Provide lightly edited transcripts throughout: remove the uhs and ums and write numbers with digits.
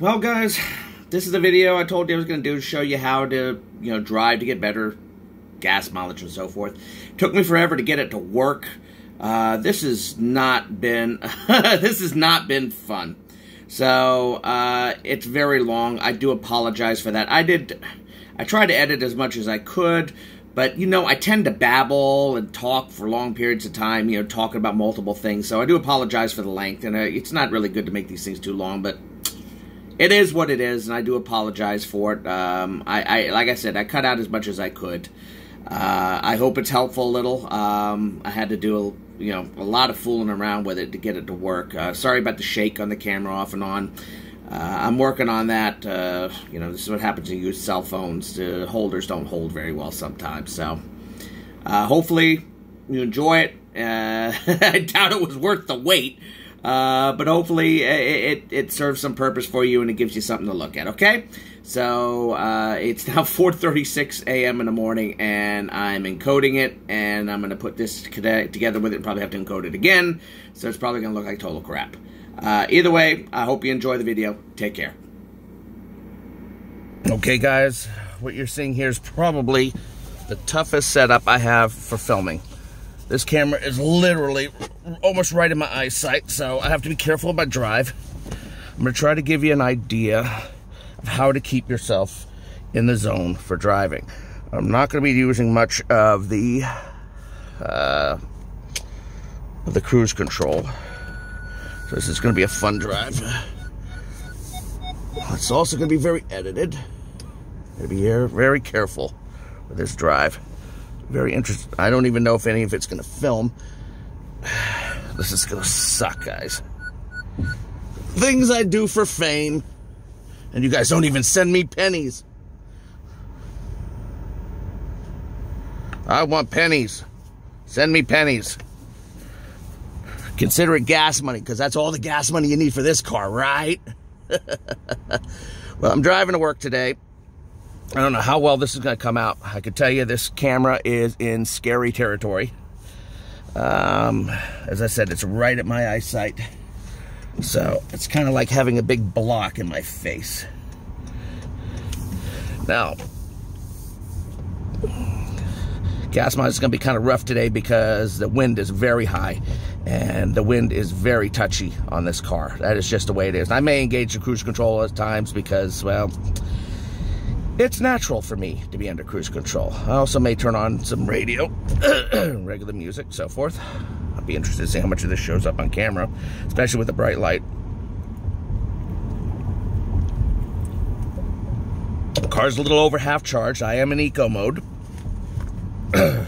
Well guys, this is the video I told you I was going to do to show you how to, drive to get better gas mileage and so forth. Took me forever to get it to work. This has not been fun. So, it's very long. I do apologize for that. I tried to edit as much as I could, but, I tend to babble and talk for long periods of time, talking about multiple things. So I do apologize for the length, and it's not really good to make these things too long, but it is what it is, and I do apologize for it. Like I said, I cut out as much as I could. I hope it's helpful a little. I had to do a lot of fooling around with it to get it to work. Sorry about the shake on the camera off and on. I'm working on that. This is what happens when you use cell phones. The holders don't hold very well sometimes. So hopefully you enjoy it. I doubt it was worth the wait. But hopefully it serves some purpose for you and it gives you something to look at, okay? So, it's now 4:36 a.m. in the morning and I'm encoding it, and I'm going to put this together with it and probably have to encode it again. So it's probably going to look like total crap. Either way, I hope you enjoy the video. Take care. Okay, guys, what you're seeing here is probably the toughest setup I have for filming. This camera is literally almost right in my eyesight, so I have to be careful about drive. I'm going to try to give you an idea of how to keep yourself in the zone for driving. I'm not going to be using much of the cruise control. So this is going to be a fun drive. It's also going to be very edited. I'm going to be very careful with this drive. Very interesting. I don't even know if any of it's going to film. This is going to suck, guys. Things I do for fame. And you guys don't even send me pennies. I want pennies. Send me pennies. Consider it gas money, because that's all the gas money you need for this car, right? Well, I'm driving to work today. I don't know how well this is going to come out. I could tell you this camera is in scary territory. As I said, it's right at my eyesight. So it's kind of like having a big block in my face. Now, gas mileage is going to be kind of rough today because the wind is very high. And the wind is very touchy on this car. That is just the way it is. I may engage the cruise control at times because, well, it's natural for me to be under cruise control. I also may turn on some radio, regular music, so forth. I'll be interested to see how much of this shows up on camera, especially with the bright light. The car's a little over half charged. I am in eco mode. As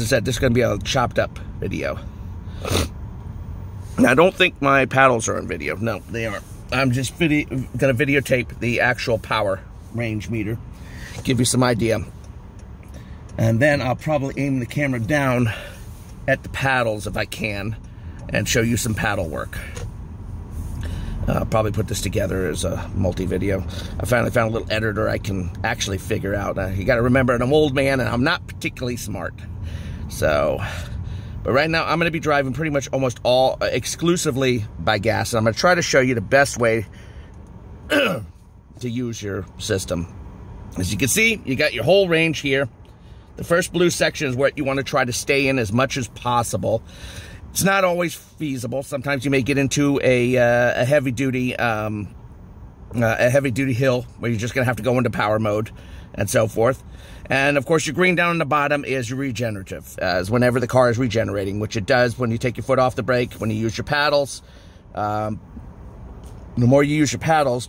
I said, this is going to be a chopped up video. Now, I don't think my paddles are on video. No, they aren't. I'm just gonna videotape the actual power range meter, give you some idea. And then I'll probably aim the camera down at the paddles if I can and show you some paddle work. I'll probably put this together as a multi-video. I finally found a little editor I can actually figure out. You gotta remember, I'm an old man and I'm not particularly smart. So, but right now, I'm going to be driving pretty much almost all exclusively by gas. And I'm going to try to show you the best way to use your system. As you can see, you got your whole range here. The first blue section is what you want to try to stay in as much as possible. It's not always feasible. Sometimes you may get into a heavy-duty hill where you're just going to have to go into power mode and so forth. And of course, your green down on the bottom is your regenerative, as whenever the car is regenerating, which it does when you take your foot off the brake, when you use your paddles. The more you use your paddles,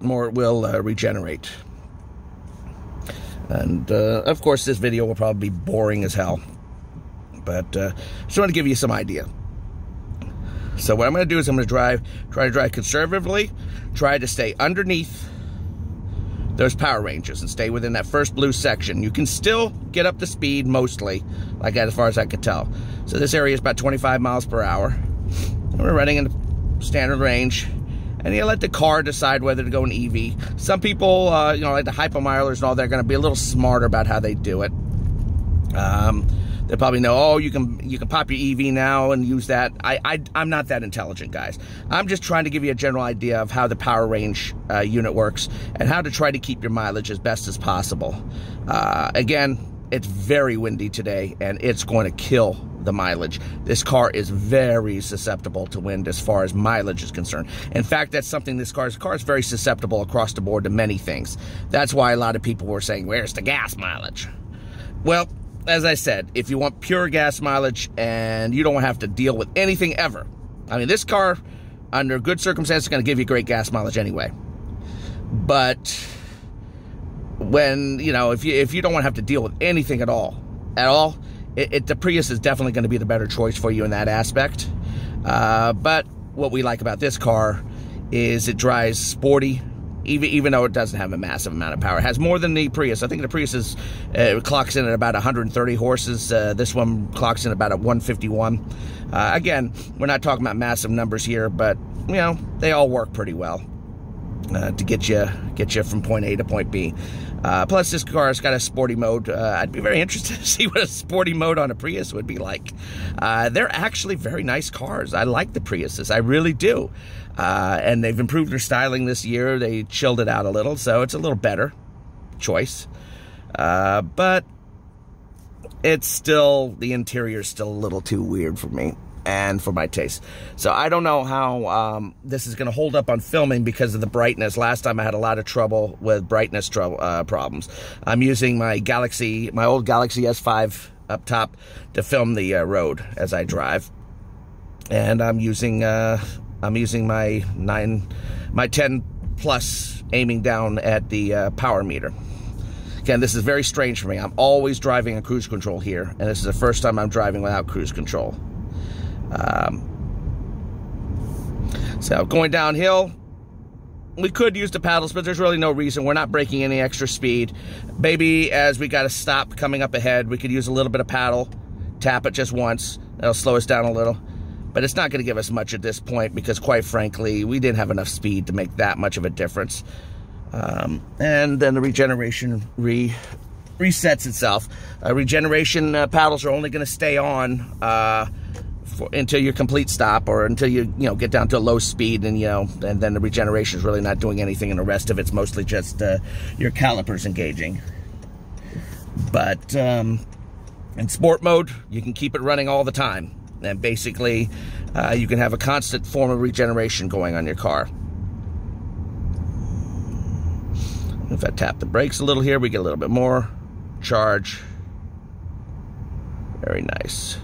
the more it will regenerate. And of course, this video will probably be boring as hell, but just want to give you some idea. So what I'm going to do is I'm going to try to drive conservatively, try to stay underneath those power ranges and stay within that first blue section. You can still get up to speed mostly, like as far as I could tell. So this area is about 25 miles per hour. And we're running in the standard range, and you let the car decide whether to go an EV. Some people, like the hypomilers and all, they're going to be a little smarter about how they do it. They probably know, oh, you can pop your EV now and use that. I'm not that intelligent, guys. I'm just trying to give you a general idea of how the power range unit works and how to try to keep your mileage as best as possible. Again, it's very windy today, and it's going to kill the mileage. This car is very susceptible to wind as far as mileage is concerned. In fact, that's something this car is very susceptible across the board to many things. That's why a lot of people were saying, where's the gas mileage? Well, as I said, if you want pure gas mileage and you don't have to deal with anything ever, I mean, this car, under good circumstances, is going to give you great gas mileage anyway. But when, you know, if you don't want to have to deal with anything at all, the Prius is definitely going to be the better choice for you in that aspect. But what we like about this car is it drives sporty, even though it doesn't have a massive amount of power. It has more than the Prius. I think the Prius is, clocks in at about 130 horses. This one clocks in about a 151. Again, we're not talking about massive numbers here, but, you know, they all work pretty well to get you from point A to point B. Plus, this car's got a sporty mode. I'd be very interested to see what a sporty mode on a Prius would be like. They're actually very nice cars. I like the Priuses. I really do. And they've improved their styling this year. They chilled it out a little, so it's a little better choice. But it's still, the interior's still a little too weird for me and for my taste. So I don't know how this is going to hold up on filming because of the brightness. Last time I had a lot of trouble with brightness problems. I'm using my old Galaxy S5 up top to film the road as I drive. And I'm using my 10 plus aiming down at the power meter. Again, this is very strange for me. I'm always driving on cruise control here, and this is the first time I'm driving without cruise control. So going downhill, we could use the paddles, but there's really no reason. We're not breaking any extra speed. Maybe as we got a stop coming up ahead, we could use a little bit of paddle, tap it just once. That'll slow us down a little, but it's not going to give us much at this point because, quite frankly, we didn't have enough speed to make that much of a difference. And then the regeneration resets itself. Regeneration paddles are only going to stay on until your complete stop, or until you get down to a low speed, and and then the regeneration is really not doing anything, and the rest of it's mostly just your calipers engaging. But in sport mode, you can keep it running all the time, and basically you can have a constant form of regeneration going on your car. If I tap the brakes a little here, we get a little bit more charge. Very nice.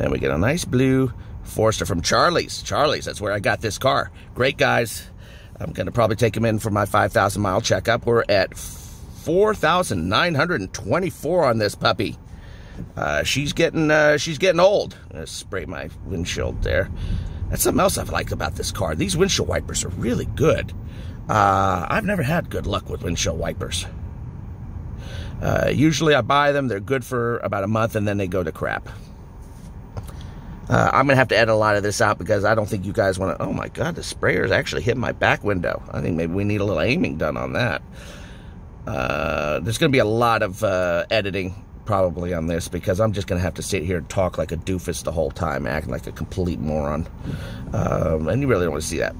And we get a nice blue Forester from Charlie's. Charlie's, that's where I got this car. Great guys. I'm going to probably take him in for my 5,000-mile checkup. We're at 4,924 on this puppy. She's getting old. I'm going to spray my windshield there. That's something else I've liked about this car. These windshield wipers are really good. I've never had good luck with windshield wipers. Usually I buy them. They're good for about a month, and then they go to crap. I'm going to have to edit a lot of this out because I don't think you guys want to... Oh my God, the sprayer's actually hit my back window. I think maybe we need a little aiming done on that. There's going to be a lot of editing probably on this because I'm just going to have to sit here and talk like a doofus the whole time, acting like a complete moron. And you really don't want to see that.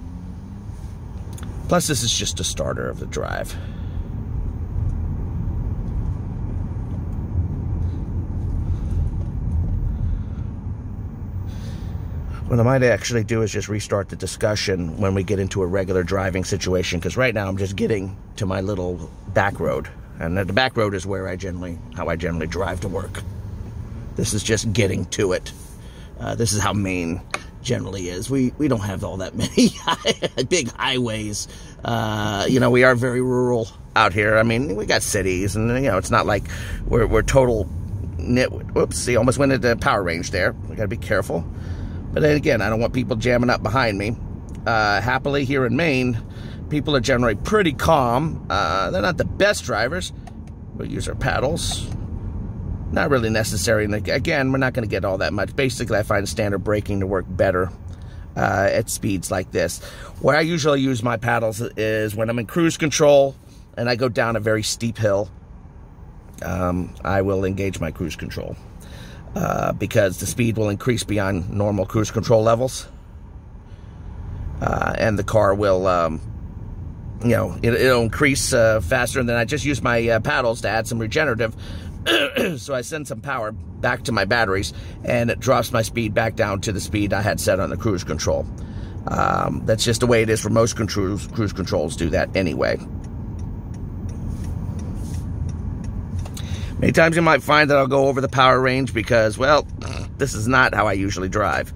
Plus, this is just a starter of the drive. What I might actually do is just restart the discussion when we get into a regular driving situation, because right now I'm just getting to my little back road, and the back road is where how I generally drive to work. This is just getting to it. This is how Maine generally is. We don't have all that many big highways. We are very rural out here. I mean, we got cities, and it's not like we're total nitwit. Whoops! He almost went into the power range there. We got to be careful. But then again, I don't want people jamming up behind me. Happily, here in Maine, people are generally pretty calm. They're not the best drivers. We'll use our paddles. Not really necessary. And again, we're not going to get all that much. Basically, I find standard braking to work better at speeds like this. Where I usually use my paddles is when I'm in cruise control and I go down a very steep hill. I will engage my cruise control. because the speed will increase beyond normal cruise control levels, and the car will, you know, it'll increase faster. And then I just used my paddles to add some regenerative, so I send some power back to my batteries, and it drops my speed back down to the speed I had set on the cruise control. That's just the way it is for most cruise controls. Do that anyway. Many times you might find that I'll go over the power range because, well, this is not how I usually drive.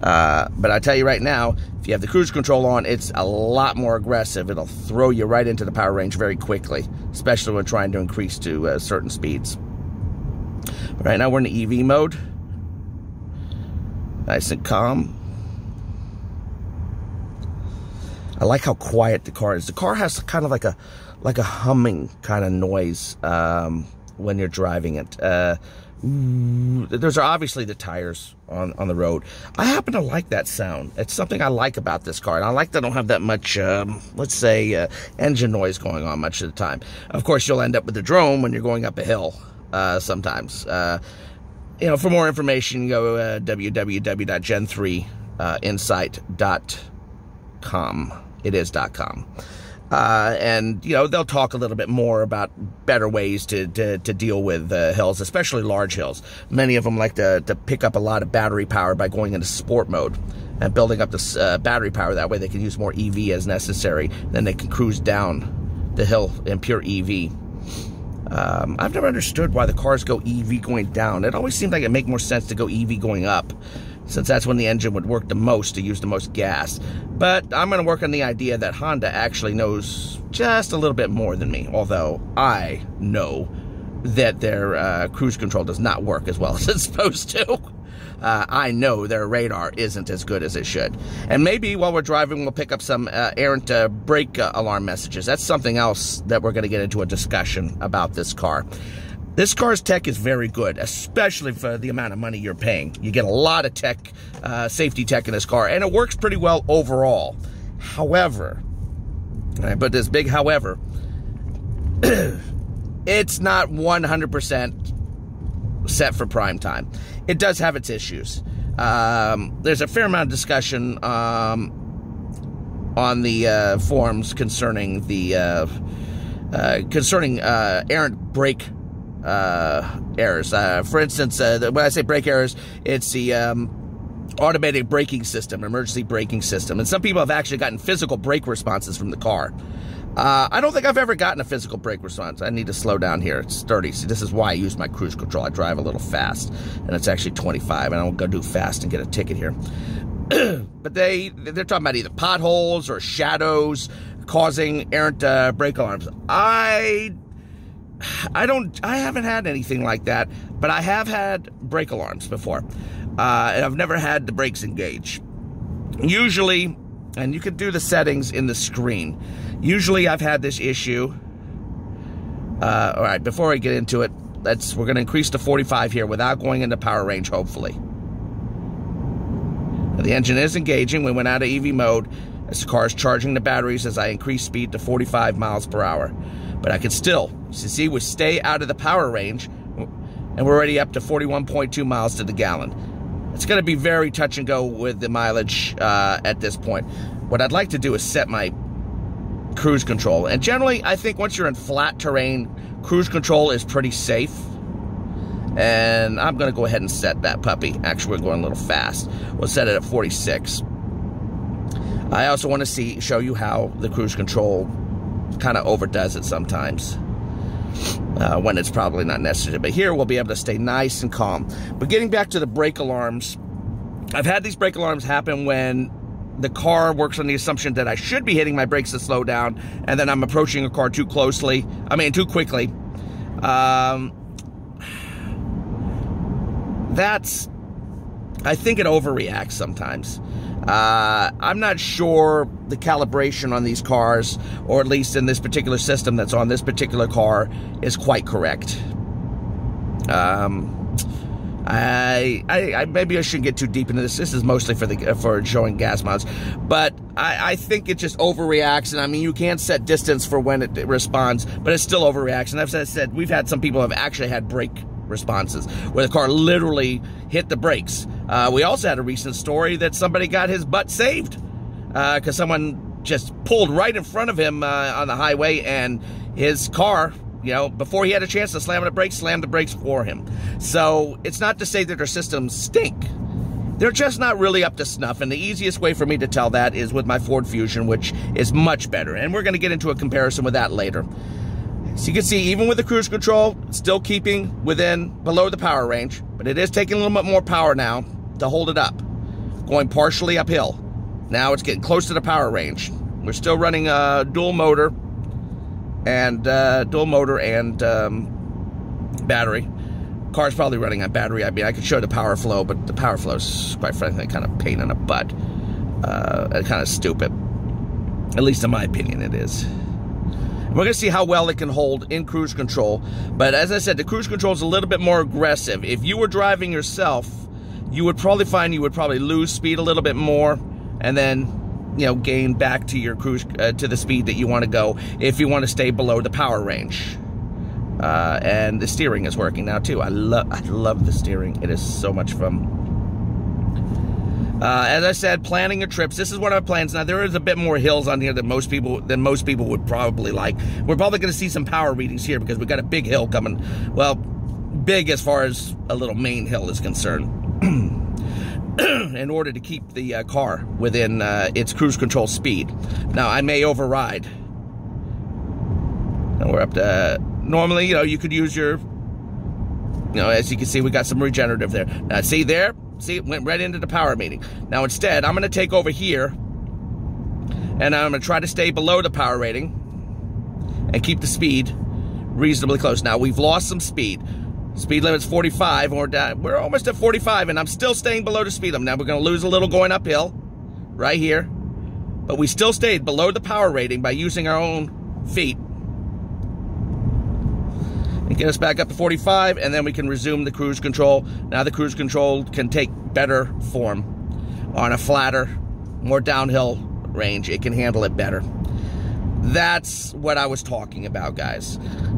But I tell you right now, if you have the cruise control on, it's a lot more aggressive. It'll throw you right into the power range very quickly, especially when trying to increase to certain speeds. But right now we're in the EV mode. Nice and calm. I like how quiet the car is. The car has kind of like a humming kind of noise. When you're driving it, those are obviously the tires on the road. I happen to like that sound. It's something I like about this car, and I like that I don't have that much, let's say, engine noise going on much of the time. Of course, you'll end up with the drone when you're going up a hill sometimes. You know, for more information, go www.gen3insight.com. It is .com. And, you know, they'll talk a little bit more about better ways to deal with hills, especially large hills. Many of them like to pick up a lot of battery power by going into sport mode and building up this battery power. That way they can use more EV as necessary. Then they can cruise down the hill in pure EV. I've never understood why the cars go EV going down. It always seemed like it'd make more sense to go EV going up, since that's when the engine would work the most to use the most gas. But I'm going to work on the idea that Honda actually knows just a little bit more than me, although I know that their cruise control does not work as well as it's supposed to. I know their radar isn't as good as it should. And maybe while we're driving, we'll pick up some errant brake alarm messages. That's something else that we're going to get into a discussion about this car. This car's tech is very good, especially for the amount of money you're paying. You get a lot of tech, safety tech in this car, and it works pretty well overall. However, and I put this big however, it's not 100% set for prime time. It does have its issues. There's a fair amount of discussion on the forums concerning the errant brake errors. For instance, when I say brake errors, it's the automated braking system, emergency braking system. And some people have actually gotten physical brake responses from the car. I don't think I've ever gotten a physical brake response. I need to slow down here. It's 30. See, this is why I use my cruise control. I drive a little fast, and it's actually 25, and I won't go too fast and get a ticket here. But they're talking about either potholes or shadows causing errant brake alarms. I haven't had anything like that, but I have had brake alarms before, and I've never had the brakes engage. Usually, and you can do the settings in the screen. Usually, I've had this issue. All right, before I get into it, we're going to increase to 45 here without going into power range, hopefully. Now, the engine is engaging. We went out of EV mode. This car is charging the batteries as I increase speed to 45 miles per hour. But I can still, we stay out of the power range, and we're already up to 41.2 miles to the gallon. It's going to be very touch and go with the mileage at this point. What I'd like to do is set my cruise control. And generally, I think once you're in flat terrain, cruise control is pretty safe. And I'm going to go ahead and set that puppy. Actually, we're going a little fast. We'll set it at 46. I also want to show you how the cruise control kind of overdoes it sometimes when it's probably not necessary. But here we'll be able to stay nice and calm. But getting back to the brake alarms, I've had these brake alarms happen when the car works on the assumption that I should be hitting my brakes to slow down, and then I'm approaching a car too quickly. I think it overreacts sometimes. I'm not sure the calibration on these cars, or at least in this particular system that's on this particular car, is quite correct. Maybe I shouldn't get too deep into this. This is mostly for showing gas miles, but I think it just overreacts. And I mean, you can't set distance for when it responds, but it still overreacts. And as I said, we've had some people have actually had brake responses where the car literally hit the brakes. We also had a recent story that somebody got his butt saved because someone just pulled right in front of him on the highway, and his car, you know, before he had a chance to slam on the brakes, slammed the brakes for him. So it's not to say that their systems stink. They're just not really up to snuff, and the easiest way for me to tell that is with my Ford Fusion, which is much better, and we're going to get into a comparison with that later. So you can see, even with the cruise control, still keeping below the power range, but it is taking a little bit more power now to hold it up, going partially uphill. Now it's getting close to the power range. We're still running a dual motor and battery. Car's probably running on battery. I mean, I could show the power flow, but the power flow's, quite frankly, kind of a pain in the butt. Kind of stupid. At least in my opinion, it is. And we're going to see how well it can hold in cruise control. But as I said, the cruise control is a little bit more aggressive. If you were driving yourself, you would probably find you would probably lose speed a little bit more, and then, you know, gain back to your cruise to the speed that you want to go if you want to stay below the power range. And the steering is working now too. I love the steering. It is so much fun. As I said, planning your trips. This is one of my plans. Now there is a bit more hills on here than most people would probably like. We're probably going to see some power readings here because we got a big hill coming. Well, big as far as a little main hill is concerned. In order to keep the car within its cruise control speed. Now I may override. And we're up to. Normally, you know, you could use your, you know, as you can see, we got some regenerative there. Now, see there? See, it went right into the power meeting. Now, instead, I'm going to take over here, and I'm going to try to stay below the power rating and keep the speed reasonably close. Now, we've lost some speed. Speed limit's 45, and we're almost at 45, and I'm still staying below the speed limit. Now, we're going to lose a little going uphill right here, but we still stayed below the power rating by using our own feet. And get us back up to 45, and then we can resume the cruise control. Now the cruise control can take better form on a flatter, more downhill range. It can handle it better. That's what I was talking about, guys.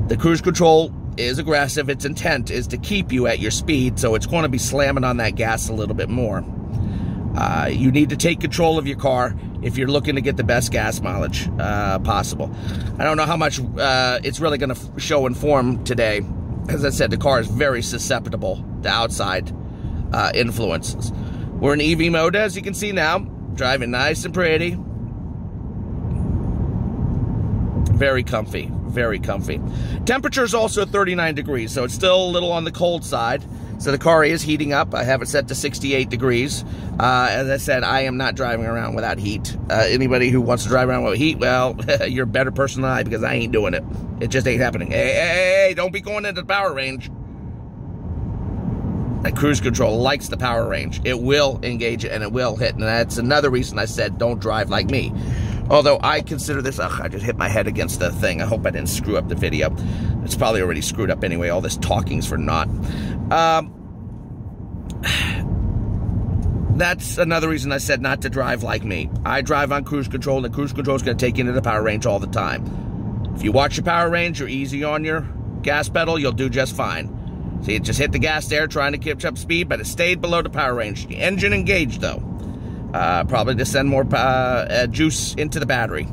The cruise control is aggressive. Its intent is to keep you at your speed, so it's going to be slamming on that gas a little bit more. You need to take control of your car if you're looking to get the best gas mileage possible. I don't know how much it's really going to show in form today. As I said, the car is very susceptible to outside influences. We're in EV mode, as you can see now. Driving nice and pretty. Very comfy. Very comfy. Temperature is also 39 degrees, so it's still a little on the cold side. So the car is heating up. I have it set to 68 degrees. As I said, I am not driving around without heat. Anybody who wants to drive around with heat, well, you're a better person than I, because I ain't doing it. It just ain't happening. Hey, don't be going into the power range. That cruise control likes the power range. It will engage it, and it will hit. And that's another reason I said don't drive like me. Although I consider this, I just hit my head against the thing. I hope I didn't screw up the video. It's probably already screwed up anyway. All this talking's for naught. That's another reason I said not to drive like me. I drive on cruise control, and the cruise control's going to take you into the power range all the time. If you watch your power range, you're easy on your gas pedal, you'll do just fine. See, it just hit the gas there, trying to catch up speed, but it stayed below the power range. The engine engaged, though. Probably to send more juice into the battery.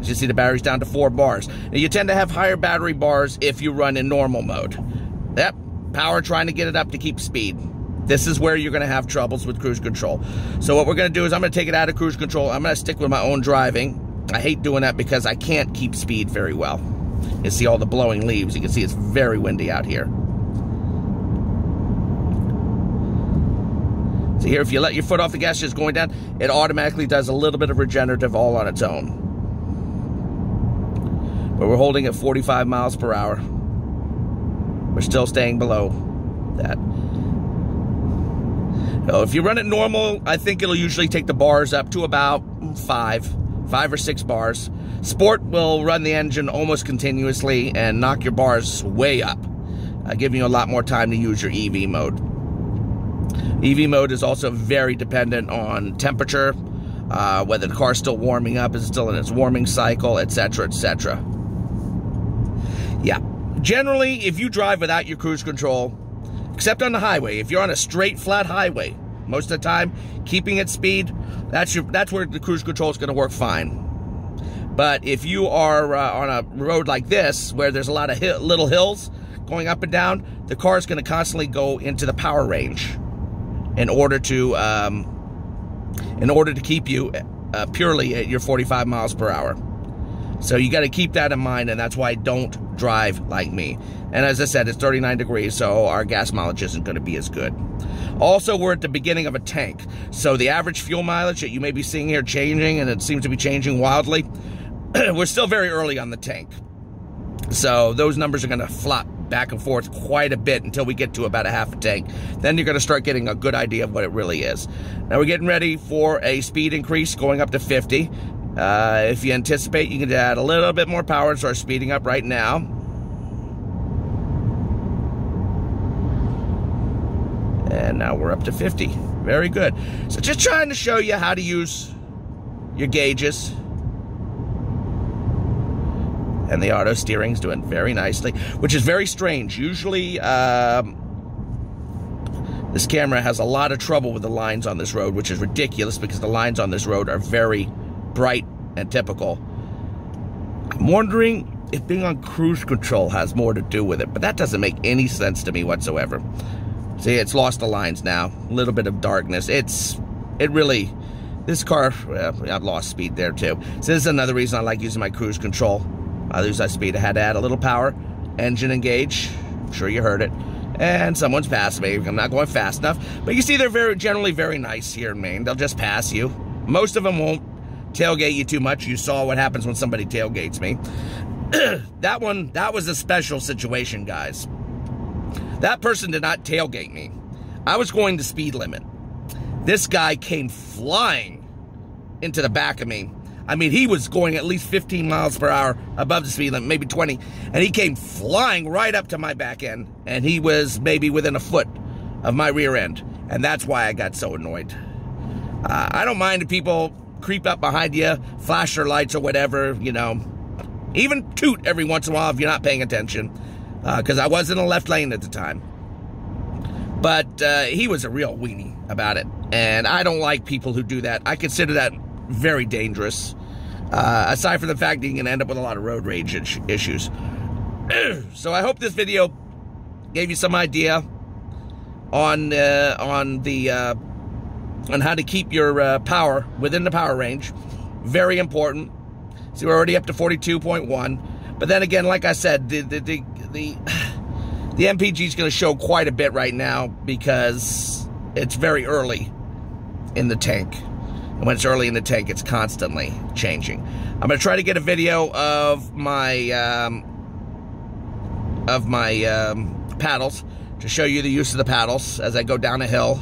As you see, the battery's down to 4 bars. Now, you tend to have higher battery bars if you run in normal mode. Yep, power trying to get it up to keep speed. This is where you're going to have troubles with cruise control. So what we're going to do is I'm going to take it out of cruise control. I'm going to stick with my own driving. I hate doing that because I can't keep speed very well. You see all the blowing leaves. You can see it's very windy out here. So here, if you let your foot off the gas, just going down, it automatically does a little bit of regenerative all on its own. But we're holding at 45 miles per hour. We're still staying below that. So if you run it normal, I think it'll usually take the bars up to about 5 or 6 bars. Sport will run the engine almost continuously and knock your bars way up, giving you a lot more time to use your EV mode. EV mode is also very dependent on temperature, whether the car's still warming up, is it still in its warming cycle, etc., etc. Yeah. Generally, if you drive without your cruise control, except on the highway. If you're on a straight, flat highway, most of the time, keeping its speed, that's where the cruise control is going to work fine. But if you are on a road like this, where there's a lot of little hills going up and down, the car is going to constantly go into the power range in order to keep you purely at your 45 miles per hour. So you got to keep that in mind, and that's why don't drive like me. And as I said, it's 39 degrees, so our gas mileage isn't going to be as good. Also, we're at the beginning of a tank, so the average fuel mileage that you may be seeing here changing, and it seems to be changing wildly, we're still very early on the tank. So those numbers are going to flop back and forth quite a bit until we get to about a half a tank. Then you're going to start getting a good idea of what it really is. Now we're getting ready for a speed increase going up to 50. If you anticipate, you can add a little bit more power and start speeding up right now. And now we're up to 50. Very good. So just trying to show you how to use your gauges. And the auto steering's doing very nicely, which is very strange. Usually, this camera has a lot of trouble with the lines on this road, which is ridiculous because the lines on this road are very bright and typical. I'm wondering if being on cruise control has more to do with it, but that doesn't make any sense to me whatsoever. See, it's lost the lines now. A little bit of darkness. This car, I've lost speed there too. So this is another reason I like using my cruise control. I lose that speed. I had to add a little power. Engine engage. I'm sure you heard it. And someone's passing me. I'm not going fast enough. But you see, they're generally very nice here in Maine. They'll just pass you. Most of them won't tailgate you too much. You saw what happens when somebody tailgates me. That was a special situation, guys. That person did not tailgate me. I was going the speed limit. This guy came flying into the back of me. I mean, he was going at least 15 miles per hour above the speed limit, maybe 20, and he came flying right up to my back end, and he was maybe within a foot of my rear end, and that's why I got so annoyed. I don't mind if people creep up behind you, flash their lights or whatever, you know, even toot every once in a while if you're not paying attention, because I was in the left lane at the time. But he was a real weenie about it, and I don't like people who do that. I consider that very dangerous, aside from the fact that you can end up with a lot of road rage issues. So I hope this video gave you some idea on how to keep your power within the power range. Very important. So we're already up to 42.1, but then again, like I said, the MPG is going to show quite a bit right now because it's very early in the tank. And when it's early in the tank, it's constantly changing. I'm gonna try to get a video of my paddles to show you the use of the paddles as I go down a hill.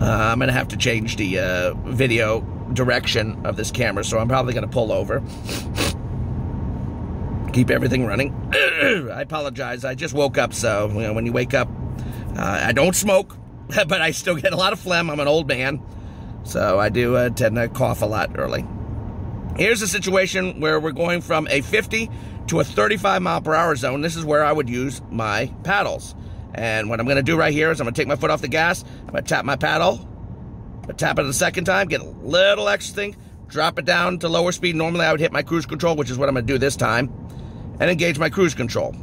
I'm gonna have to change the video direction of this camera, so I'm probably gonna pull over. Keep everything running. I apologize. I just woke up, so you know, when you wake up, I don't smoke. But I still get a lot of phlegm. I'm an old man, so I do tend to cough a lot early. Here's a situation where we're going from a 50 to a 35 mile per hour zone. This is where I would use my paddles. And what I'm going to do right here is I'm going to take my foot off the gas. I'm going to tap my paddle. I'm going to tap it a second time, get a little extra thing, drop it down to lower speed. Normally I would hit my cruise control, which is what I'm going to do this time, and engage my cruise control.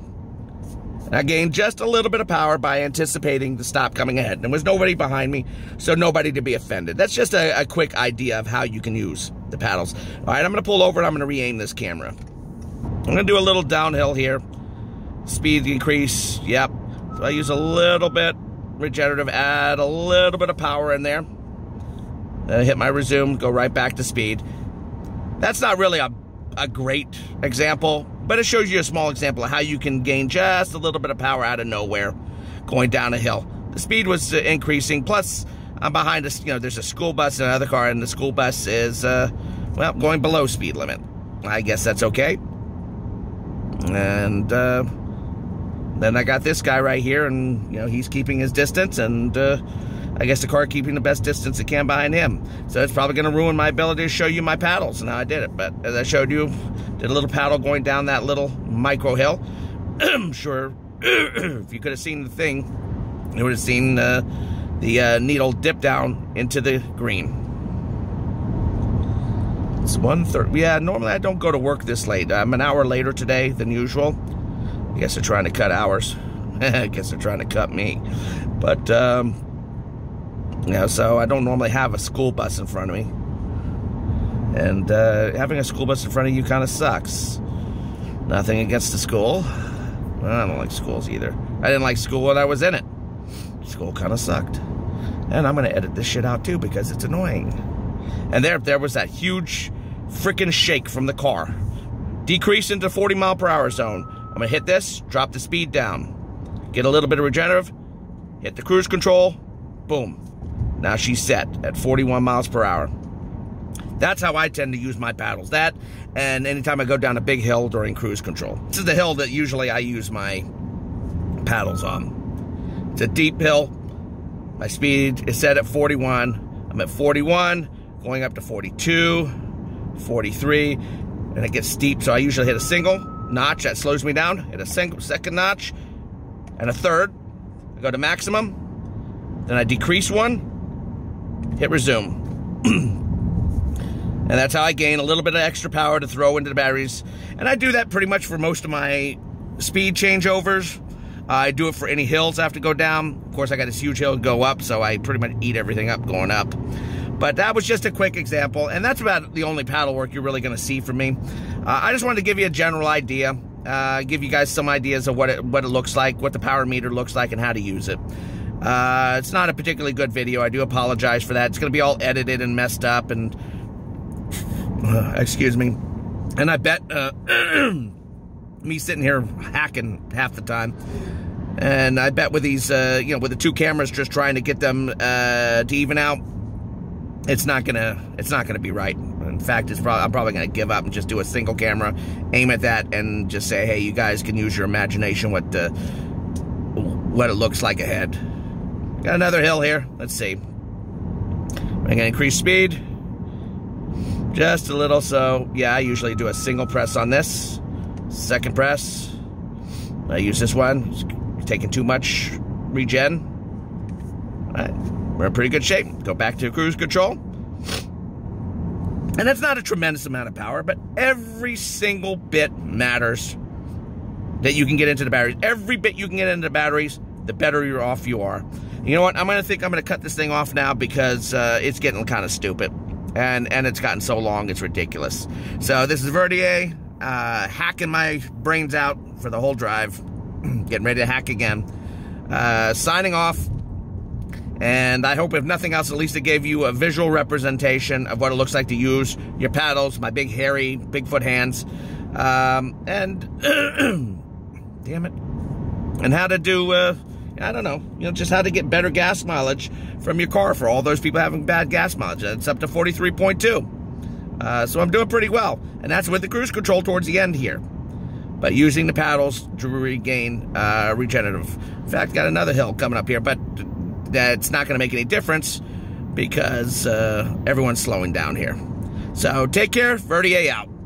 And I gained just a little bit of power by anticipating the stop coming ahead. There was nobody behind me, so nobody to be offended. That's just a quick idea of how you can use the paddles. All right, I'm going to pull over and I'm going to re-aim this camera. I'm going to do a little downhill here. Speed increase, yep. So I use a little bit regenerative, add a little bit of power in there. Hit my resume, go right back to speed. That's not really a great example, but it shows you a small example of how you can gain just a little bit of power out of nowhere going down a hill. The speed was increasing, plus I'm behind us, you know, there's a school bus and another car, and the school bus is, well, going below speed limit. I guess that's okay. And then I got this guy right here, and, you know, he's keeping his distance, and I guess the car keeping the best distance it can behind him. So it's probably gonna ruin my ability to show you my paddles and how I did it, but as I showed you, did a little paddle going down that little micro hill. I'm sure if you could have seen the thing, you would have seen the needle dip down into the green. It's 1:30. Yeah, normally I don't go to work this late. I'm an hour later today than usual. I guess they're trying to cut hours. I guess they're trying to cut me. But, you know, so I don't normally have a school bus in front of me. And having a school bus in front of you kind of sucks. Nothing against the school. I don't like schools either. I didn't like school when I was in it. School kind of sucked. And I'm going to edit this shit out too because it's annoying. And there was that huge freaking shake from the car. Decrease into 40-mile-per-hour zone. I'm going to hit this, drop the speed down, get a little bit of regenerative, hit the cruise control, boom. Now she's set at 41 miles per hour. That's how I tend to use my paddles. That, and anytime I go down a big hill during cruise control. This is the hill that usually I use my paddles on. It's a deep hill. My speed is set at 41. I'm at 41. Going up to 42, 43, and it gets steep, so I usually hit a single notch, that slows me down, hit a single, second notch, and a third. I go to maximum, then I decrease one, hit resume. And that's how I gain a little bit of extra power to throw into the batteries. And I do that pretty much for most of my speed changeovers. I do it for any hills I have to go down. Of course, I got this huge hill to go up, so I pretty much eat everything up going up. But that was just a quick example, and that's about the only paddle work you're really going to see from me. I just wanted to give you a general idea, give you guys some ideas of what it looks like, what the power meter looks like, and how to use it. It's not a particularly good video. I do apologize for that. It's going to be all edited and messed up, and excuse me. And I bet me sitting here hacking half the time. And I bet with these, you know, with the two cameras, just trying to get them to even out. It's not gonna be right. In fact, I'm probably gonna give up and just do a single camera, aim at that, and just say, hey, you guys can use your imagination what it looks like ahead. Got another hill here. Let's see. I'm gonna increase speed just a little. So yeah, I usually do a single press on this, second press. I use this one. It's taking too much regen. All right. We're in pretty good shape. Go back to cruise control. And that's not a tremendous amount of power, but every single bit matters that you can get into the batteries. Every bit you can get into the batteries, the better you're off you are. You know what? I'm going to cut this thing off now because it's getting kind of stupid. And it's gotten so long, it's ridiculous. So this is Verdier hacking my brains out for the whole drive. Getting ready to hack again. Signing off. And I hope, if nothing else, at least it gave you a visual representation of what it looks like to use your paddles, my big, hairy Bigfoot hands, and, damn it, and how to do, I don't know, you know, just how to get better gas mileage from your car for all those people having bad gas mileage. It's up to 43.2. So I'm doing pretty well, and that's with the cruise control towards the end here. But using the paddles to regain regenerative. In fact, got another hill coming up here, but that's not going to make any difference because everyone's slowing down here. So take care. Verdier out.